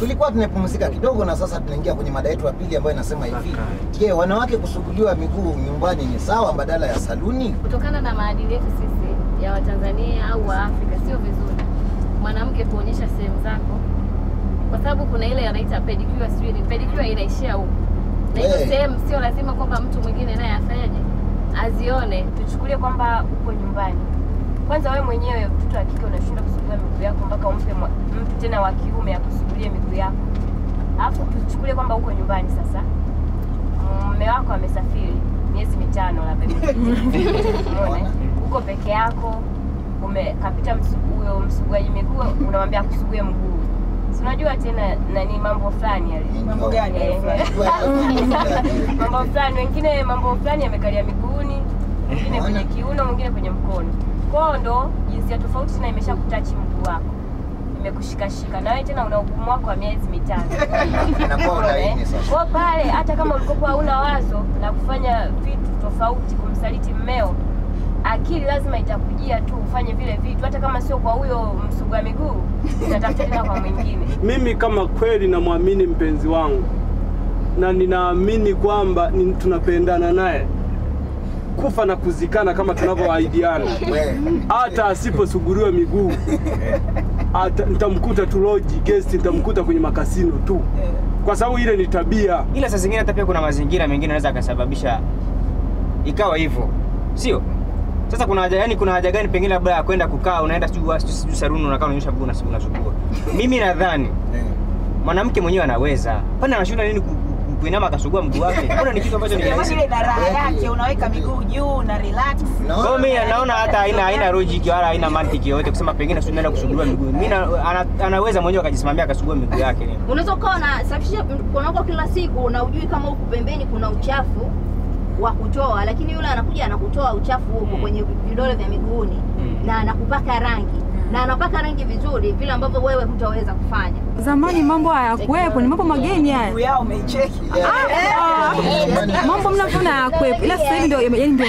Tulikuwa tunapumzika kidogo na sasa tunaingia kwenye mada yetu ya pili ambayo inasema hivi. Je, wanawake kusuguliwa miguu nyumbani ni sawa badala ya saluni? Kutokana na maadili yetu sisi ya Watanzania au wa Afrika sio vizuri mwanamke kuonyesha sehemu zako. Kwa sababu kuna ile anaita pedicure, sio ni pedicure inaishia huko. Na hiyo sehemu sio lazima kwamba mtu mwingine naye afanyaje azione. Tuchukulie kwamba uko nyumbani. Kwanza wewe mwenyewe mtoto wa kike unashinda kusugulia miguu yako mpaka umpe mtu tena wa kiume akusugulie miguu yako. Alafu tuchukulie kwamba uko nyumbani sasa. Mume wako amesafiri miezi 5 labda. Unaona? Uko peke yako. Umekapita huyo msuguaji miguu unamwambia akusugue mguu. Unajua tena nani mambo fulani yale. Mambo gani? Mambo fulani wengine mambo fulani yamekalia miguuni, wengine kwenye kiuno, wengine kwenye mkono. Kwa ndo jinsi ya tofauti na imeshakutachi mguu wako. Imekushikashika na wewe tena una ugumu wako wa miezi 5. Inakuwa laini sasa. Kwa pale hata kama ulikokuwa una wazo na kufanya vitu tofauti kumsaliti mmeo, akili lazima itakujia tu ufanye vile vitu hata kama sio kwa huyo msuguaji miguu utatafutana kwa mwingine. Mimi kama kweli namwamini mpenzi wangu na ninaamini kwamba tunapendana naye kufa na kuzikana kama tunavyoahidiana. Hata asiposuguliwa miguu nitamkuta tu lodge guest, nitamkuta kwenye makasino tu. Kwa sababu ile ni tabia. Ila sasa zingine hata pia kuna mazingira mengine yanaweza kusababisha ikawa hivyo. Sio? Sasa kuna haja yani kuna haja gani pengine labda kwenda kukaa unaenda siju saruni unakaa unaonyesha mguu na siku unasugua. Mimi nadhani mwanamke mwenyewe anaweza. Kwani anashinda nini kuinama akasugua mguu wake? Mbona ni kitu ambacho ni ile daraja yake unaweka miguu juu na relax. Kwa mimi naona hata haina logic wala haina mantiki yote kusema pengine sio naenda kusugua miguu. Mimi anaweza mwenyewe akajisimamia akasugua miguu yake. Unaweza kuwa unasafisha mkono kila siku na hujui kama huko pembeni kuna uchafu wa kutoa, lakini yule anakuja anakutoa uchafu huko kwenye vidole vya miguuni na anakupaka rangi na anapaka rangi vizuri vile ambavyo wewe hutaweza kufanya. Zamani mambo hayakuwepo, ni mambo mageni haya. Wewe umecheki. Mambo mnafuna hayakuwepo. Ila sasa ndio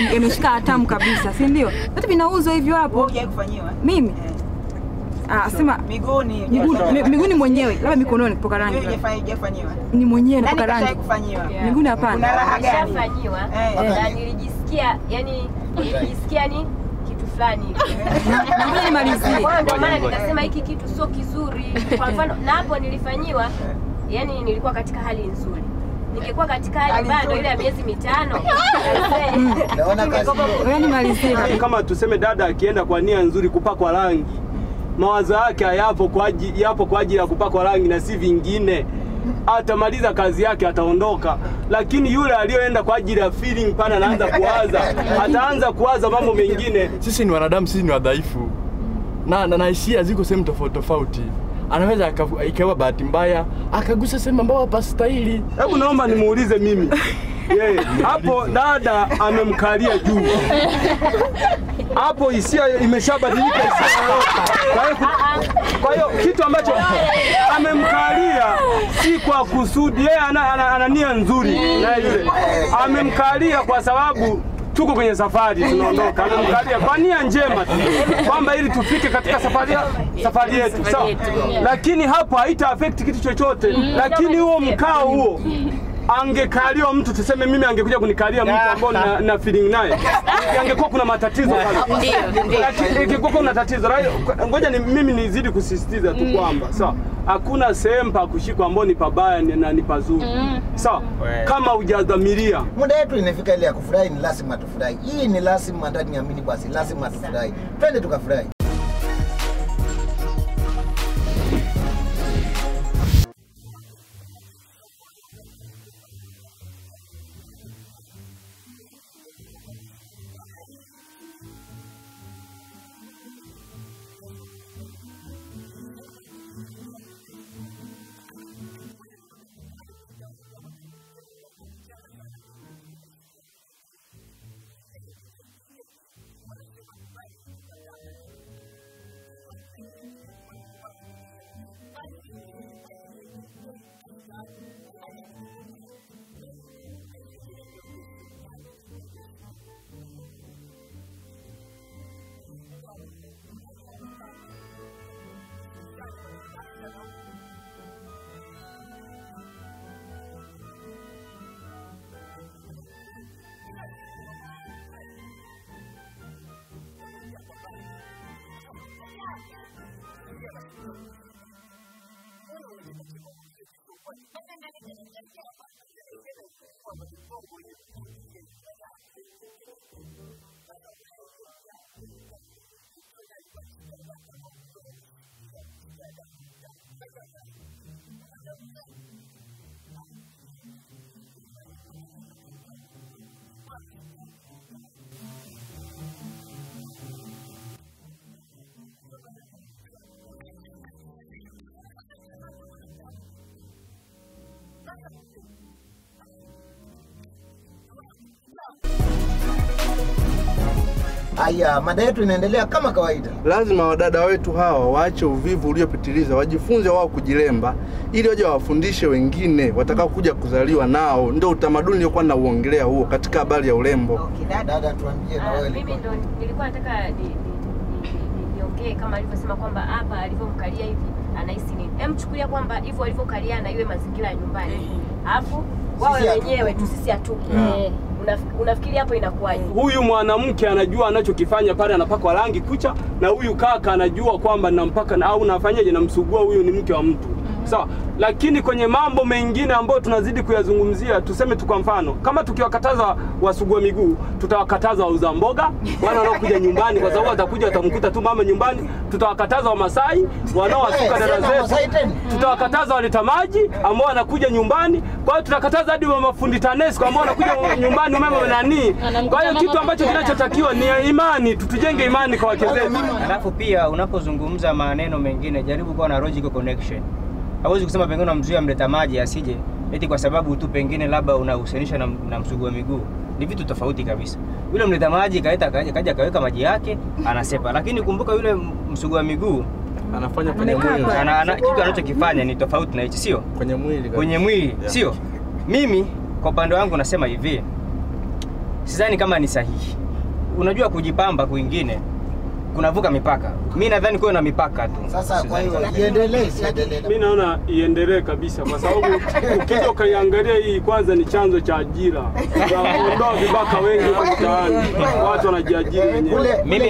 yameshika hatamu kabisa, si ndio? Hata vinauzwa hivyo hapo. Unajai kufanyiwa? Mimi. Sema miguuni. Miguuni mwenyewe, labda mikononi kupaka rangi. Wewe hujafanywa. Ni mwenyewe kupaka rangi. Nani kufanyiwa? Miguuni hapana. Kuna raha gani? Na nilijisikia, yani nilijisikia ni kitu fulani. Mimi nimalizie. Kwa maana nikasema hiki kitu sio kizuri. Kwa mfano na hapo nilifanyiwa, yani nilikuwa katika hali nzuri. Ningekuwa katika hali bado ile ya miezi 5. Naona kazi. Wewe nimalizie. Kama tuseme dada akienda kwa nia nzuri kupaka rangi. Mawazo yake hayapo kwa ajili ya kupakwa rangi na si vingine. Atamaliza kazi yake ataondoka. Lakini yule aliyoenda kwa ajili ya feeling pana anaanza kuwaza. Ataanza kuwaza mambo mengine. Sisi ni wanadamu, sisi ni wadhaifu. Na hisia ziko sehemu tofauti. Anaweza ikawa bahati mbaya, akagusa sehemu ambayo hapastahili. Hebu naomba nimuulize mimi. Hapo dada amemkalia juu. Hapo hisia imeshabadilika Kwa hiyo kitu ambacho amemkalia si kwa kusudi, yeye ana nia nzuri na yule. Amemkalia kwa sababu tuko kwenye safari tunaondoka. Amemkalia kwa nia njema kwamba ili tufike katika safari yetu. Sawa. Lakini hapo haita affect kitu chochote. Lakini huo mkao huo angekaliwa mtu tuseme mimi angekuja kunikalia mtu ambao na feeling naye angekuwa kuna matatizo pale. Ndio. Ingekuwa kuna tatizo. Ngoja mimi nizidi kusisitiza tu kwamba sawa hakuna sehemu pa kushikwa ambao ni pabaya na ni pazuri. Sawa kama hujadhamiria. Muda yetu inafika ile ya kufurahi ni lazima tufurahi. Hii ni lazima ndani ya Minibuzz lazima tufurahi. Twende tukafurahi. Aya, mada yetu inaendelea kama kawaida. Lazima wadada wetu hawa waache uvivu uliopitiliza, wajifunze wao kujilemba ili waje wafundishe wengine watakao kuja kuzaliwa nao. Ndio utamaduni uliokuwa nauongelea huo katika habari ya urembo. Okay, dada tuambie na wewe. Mimi ndo nilikuwa nataka niongee kama alivyosema kwamba hapa alivyomkalia hivi anahisi nini. Emchukulia kwamba hivyo alivyokalia na iwe mazingira ya nyumbani. Alafu wao wenyewe tu sisi atuki. Unafikiri hapo inakuwaje? Huyu mwanamke anajua anachokifanya pale, anapakwa rangi kucha, na huyu kaka anajua kwamba nampaka na au nafanyaje, namsugua, huyu ni mke wa mtu. Sawa, lakini kwenye mambo mengine ambayo tunazidi kuyazungumzia, tuseme tu kwa mfano, kama tukiwakataza wasugue miguu, tutawakataza wauza mboga, wanaokuja nyumbani kwa sababu atakuja atamkuta tu mama nyumbani, tutawakataza Wamasai, wanaowasuka dada zetu, tutawakataza waleta maji ambao wanakuja nyumbani, kwa hiyo tutakataza hadi mafundi TANESCO ambao wanakuja nyumbani mama nani. Kwa hiyo kitu ambacho kinachotakiwa ni imani, tutujenge imani kwa wake zetu. Alafu pia unapozungumza maneno mengine, jaribu kuwa na logical connection. Hawezi kusema pengine unamzuia mleta maji asije eti kwa sababu tu pengine labda unahusanisha na msugua miguu. Ni vitu tofauti kabisa. Yule mleta maji kaita kaja kaweka maji yake anasepa, lakini kumbuka yule msugua miguu anafanya kwenye mwili. Kitu anachokifanya ni tofauti na hicho, sio? Kwenye mwili. Kwenye mwili, sio? Mimi kwa upande wangu nasema hivi. Sidhani kama ni sahihi. Unajua kujipamba kwingine kunavuka mipaka. Mimi nadhani kwa na mipaka tu. Sasa kwa hiyo iendelee, siendelee. Mimi naona iendelee kabisa kwa sababu ukija kaiangalia hii kwanza ni chanzo cha ajira. Kuondoa vibaka wengi kwa mtaani. Watu wanajiajiri wenyewe. Mimi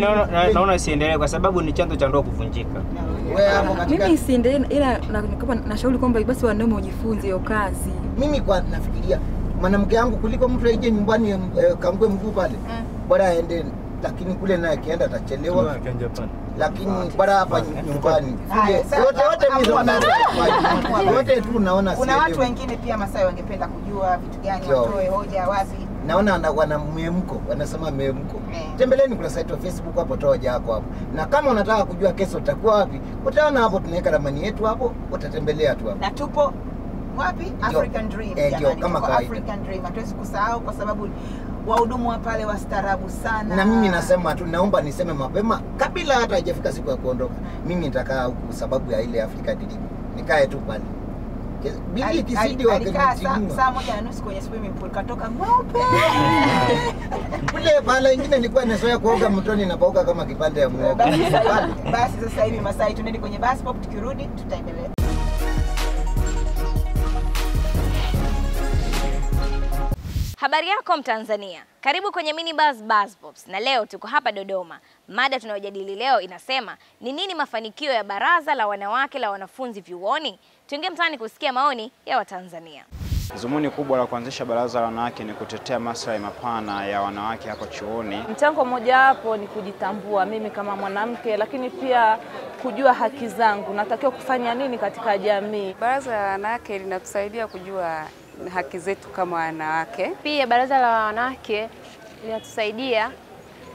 naona isiendelee kwa sababu ni chanzo cha ndoa kuvunjika. Wewe hapo katika mimi isiendelee, ila nashauri kwamba basi wanaume wajifunze hiyo kazi. Mimi kwa nafikiria mwanamke wangu kuliko mtu aje nyumbani kaangue mguu pale. Bora aende. Lakini kule naye kienda atachelewa, lakini bora hapa nyumbani wote wote tunaona. Kuna watu wengine pia Masai wangependa kujua vitu gani watoe hoja wazi. Naona wanamemko wanasema memko. Tembeleni kuna site ya Facebook hapo, toa hoja yako hapo, na kama unataka kujua kesho utakuwa wapi utaona hapo, tunaweka ramani yetu hapo, utatembelea tu hapo. Na tupo wapi? African Dream. Jamani, kama African Dream hatuwezi kusahau kwa sababu wahudumu pale wastaarabu sana. Na mimi nasema tu, naomba niseme mapema kabla hata haijafika siku ya kuondoka. Mimi nitakaa huko sababu ya ile Afrika Dilibu. Nikae tu pale. Bibi kisidi wake mtimu. Saa 1:30 kwenye swimming pool katoka mweupe. Kule pale nyingine nilikuwa nazoea kuoga mtoni na pauka kama kipande ya muoga. Basi sasa hivi Masai tuneni kwenye bus stop, tukirudi tutaendelea. Habari yako Mtanzania. Karibu kwenye Minibuzz Buzz Pops, na leo tuko hapa Dodoma. Mada tunayojadili leo inasema ni nini mafanikio ya baraza la wanawake la wanafunzi vyuoni? Tuingie mtaani kusikia maoni ya Watanzania. Zumuni kubwa la kuanzisha baraza la wanawake ni kutetea maslahi mapana ya wanawake hapo chuoni. Mchango mmoja hapo ni kujitambua mimi kama mwanamke, lakini pia kujua haki zangu, natakiwa kufanya nini katika jamii. Baraza la wanawake linatusaidia kujua haki zetu kama wanawake. Pia baraza la wanawake linatusaidia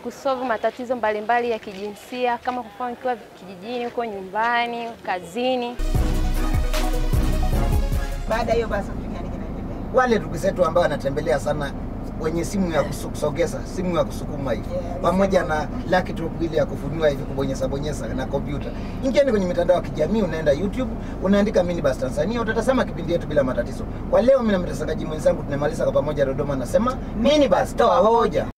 kusolve matatizo mbalimbali ya kijinsia kama kufanya kwa kijijini, huko nyumbani, kazini. Baada hiyo basi wale ndugu zetu ambao wanatembelea sana wenye simu ya kusogeza, simu ya kusukuma hivi, pamoja na laptop ile ya kufunua hivi kubonyeza na kompyuta. Ingieni kwenye mitandao ya kijamii, unaenda YouTube, unaandika Minibuzz Tanzania, utatazama kipindi yetu bila matatizo. Kwa leo mimi na mtangazaji mwenzangu tunamaliza kwa pamoja Dodoma, nasema Minibuzz toa hoja.